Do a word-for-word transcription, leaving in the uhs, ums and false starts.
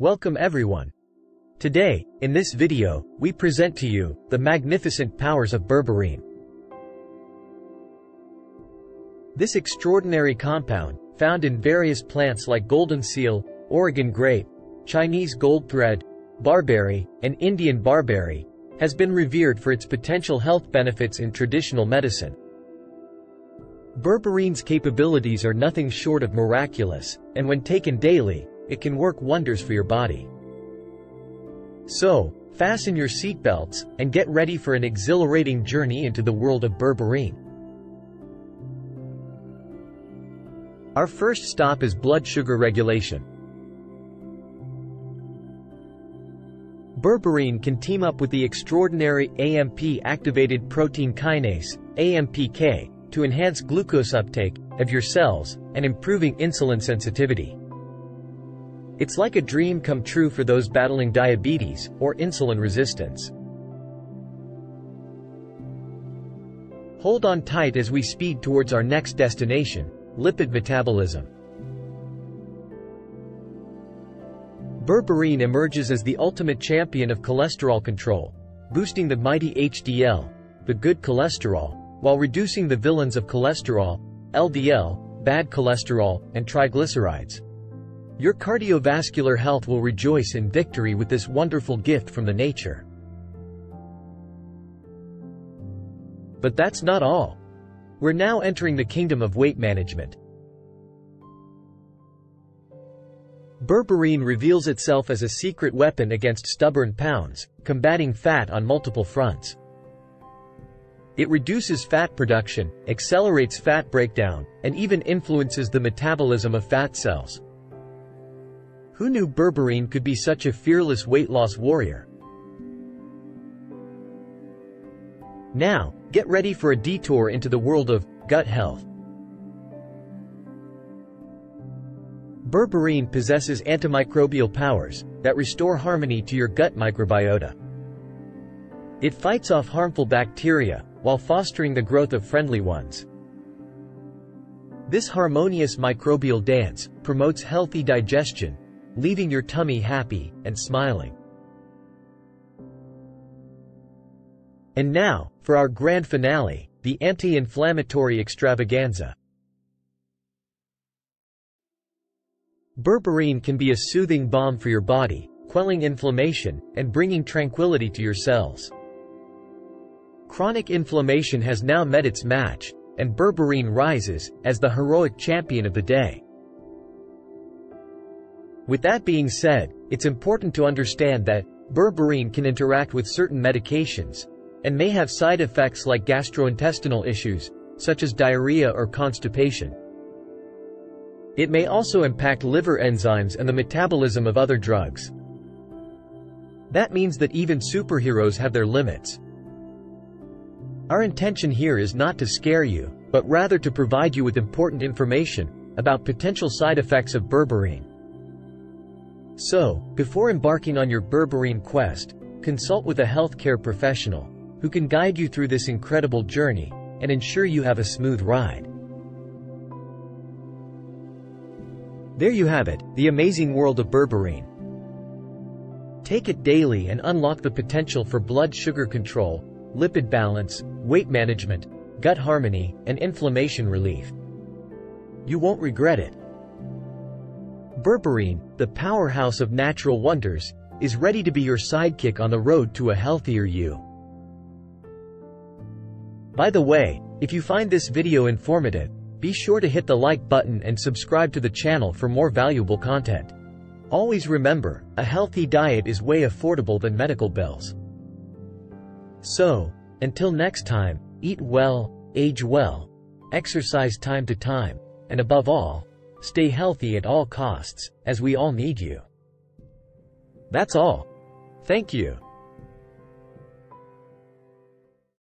Welcome everyone. Today, in this video, we present to you the magnificent powers of berberine. This extraordinary compound, found in various plants like goldenseal, Oregon grape, Chinese goldthread, barberry, and Indian barberry, has been revered for its potential health benefits in traditional medicine. Berberine's capabilities are nothing short of miraculous, and when taken daily, it can work wonders for your body. So, fasten your seatbelts, and get ready for an exhilarating journey into the world of berberine. Our first stop is blood sugar regulation. Berberine can team up with the extraordinary A M P-activated protein kinase, A M P K, to enhance glucose uptake of your cells, and improving insulin sensitivity. It's like a dream come true for those battling diabetes or insulin resistance. Hold on tight as we speed towards our next destination, lipid metabolism. Berberine emerges as the ultimate champion of cholesterol control, boosting the mighty H D L, the good cholesterol, while reducing the villains of cholesterol, L D L, bad cholesterol, and triglycerides. Your cardiovascular health will rejoice in victory with this wonderful gift from the nature. But that's not all. We're now entering the kingdom of weight management. Berberine reveals itself as a secret weapon against stubborn pounds, combating fat on multiple fronts. It reduces fat production, accelerates fat breakdown, and even influences the metabolism of fat cells. Who knew berberine could be such a fearless weight loss warrior? Now, get ready for a detour into the world of gut health. Berberine possesses antimicrobial powers that restore harmony to your gut microbiota. It fights off harmful bacteria while fostering the growth of friendly ones. This harmonious microbial dance promotes healthy digestion, leaving your tummy happy and smiling. And now, for our grand finale, the anti-inflammatory extravaganza. Berberine can be a soothing balm for your body, quelling inflammation and bringing tranquility to your cells. Chronic inflammation has now met its match, and berberine rises as the heroic champion of the day. With that being said, it's important to understand that berberine can interact with certain medications and may have side effects like gastrointestinal issues, such as diarrhea or constipation. It may also impact liver enzymes and the metabolism of other drugs. That means that even superheroes have their limits. Our intention here is not to scare you, but rather to provide you with important information about potential side effects of berberine. So, before embarking on your berberine quest, consult with a healthcare professional, who can guide you through this incredible journey, and ensure you have a smooth ride. There you have it, the amazing world of berberine. Take it daily and unlock the potential for blood sugar control, lipid balance, weight management, gut harmony, and inflammation relief. You won't regret it. Berberine, the powerhouse of natural wonders, is ready to be your sidekick on the road to a healthier you. By the way, if you find this video informative, be sure to hit the like button and subscribe to the channel for more valuable content. Always remember, a healthy diet is way affordable than medical bills. So, until next time, eat well, age well, exercise time to time, and above all, stay healthy at all costs, as we all need you. That's all. Thank you.